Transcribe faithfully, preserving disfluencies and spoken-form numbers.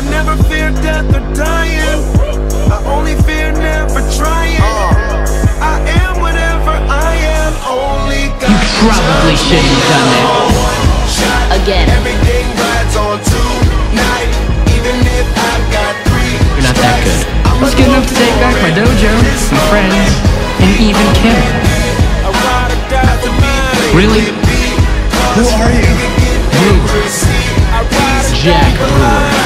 I never fear death or dying. I only fear never trying. uh, I am whatever I am, only God. You probably shouldn't have done that. Again. Everything rides on tonight. Even if I've got three. You're not that good. I was good enough to take back my dojo, my friends, and even Kim. Really? Who are you? Brewer. Jack Brewer.